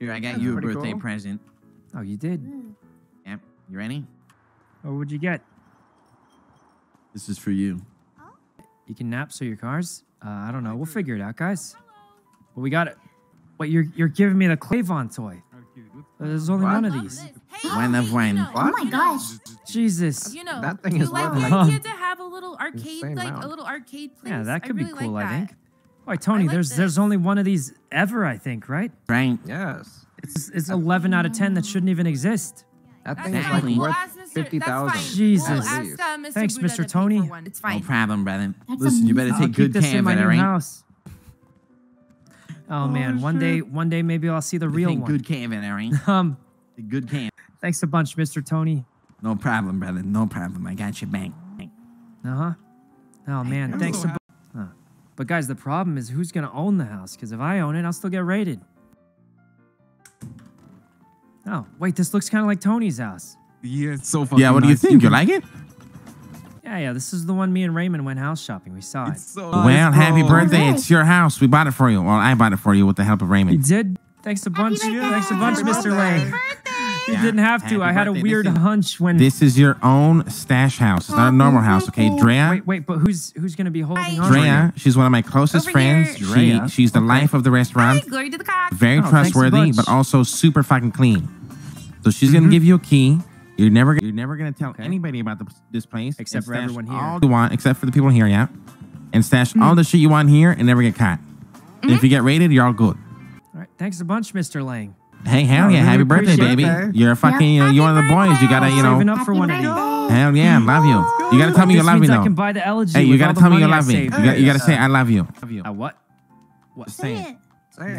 Here, I got you a birthday present. Oh, you did? Yep. You ready? Oh, what'd you get? This is for you. You can nap so your cars? I don't know. We'll figure it out, guys. But we got it. Wait, you're giving me the Clavon toy. There's only one of these. One of one. Oh my gosh. Jesus. You know, that thing is like the idea to have a little arcade, like a little arcade place. Yeah, that could be cool, I think. Why, Tony, there's only one of these ever, I think, right? Right. Yes. It's 11 out of 10 that shouldn't even exist. That thing is like worth 50,000. Jesus. Thanks, Mr. Tony. It's fine. No problem, brother. Listen, you better take good care of it, all right? Oh, man, oh, one day maybe I'll see the real one. Good camp in there, ain't? Good camp. Thanks a bunch, Mr. Tony. No problem, brother. No problem. I got your bank. Uh-huh. Oh, man, thanks a bunch. But, guys, the problem is who's going to own the house? Because if I own it, I'll still get raided. Oh, wait, this looks kind of like Tony's house. Yeah, it's so funny. Yeah, what do you think? You like it? Yeah, this is the one me and Raymond went house shopping. We saw it. So nice. Well, happy birthday. It's your house. We bought it for you. Well, I bought it for you with the help of Raymond. You did? Thanks a bunch. Thanks a bunch, Mr. Lang. You didn't have to. I had a weird hunch when... This is your own stash house. It's not a normal house, okay? Drea... Wait, but who's going to be holding on? Drea, she's one of my closest friends. She's the life of the restaurant. Glory to the cops. Very trustworthy, but also super fucking clean. So she's going to give you a key. You're never gonna tell anybody about this place except for everyone here. All you want, except for the people here, yeah. And stash all the shit you want here and never get caught. And if you get raided, you're all good. All right, thanks a bunch, Mr. Lang. Hey, hell yeah, happy birthday, baby! You're a fucking, you're one of the boys. You gotta, you know, saving up for one of these. Hell yeah, love you. You gotta tell me you love me though. I can buy the elegy. Hey, you gotta tell me you love me. You gotta say I love you. What? Say it. Say it. You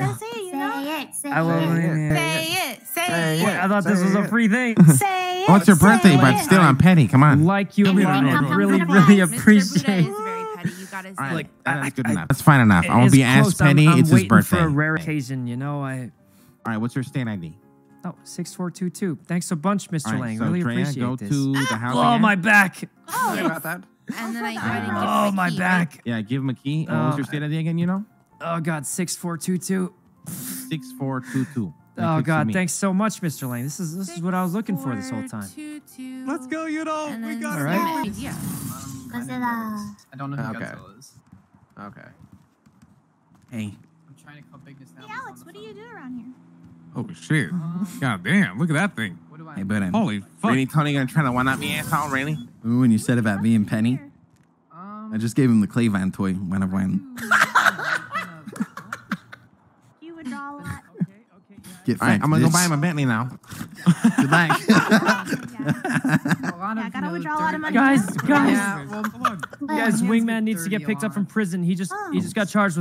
know? Say it. Say it. Say it. I thought this was a free thing. Say it. Oh, it's your birthday, but still, I'm petty. Come on. Like you, I really appreciate. Mr. Buddha is very petty. You gotta say. Like, that's good enough. That's fine enough. I won't be as petty. It's his birthday. For a rare occasion, you know. All right, what's your stand ID? Oh, 6422. Thanks a bunch, Mr. Lang. Really appreciate this. Go to the house. Oh, my back. Sorry about that. And then I. Oh, my back. Yeah, give him a key. What's your stand ID again? You know. Oh God, 6422. 6422. Oh God! Thanks so much, Mr. Lang. This is what I was looking for this whole time. Let's go, you know. We got it. Right. Yeah. I don't know who Godzilla is. Okay. Hey. I'm trying to cut bigness down. Hey, Alex, what do you do around here? Oh shit! God damn! Look at that thing. What do I? Hey, but holy fuck! Rainey, Tony gonna try to one up me asshole, Rainey? Ooh, and you said about me and Penny. I just gave him the Clavon toy. One of one. You would draw a lot. All right, I'm gonna go buy him a Bentley now. Good luck. I gotta withdraw a lot of money. Guys, Wingman needs to get picked up from prison. He just got charged with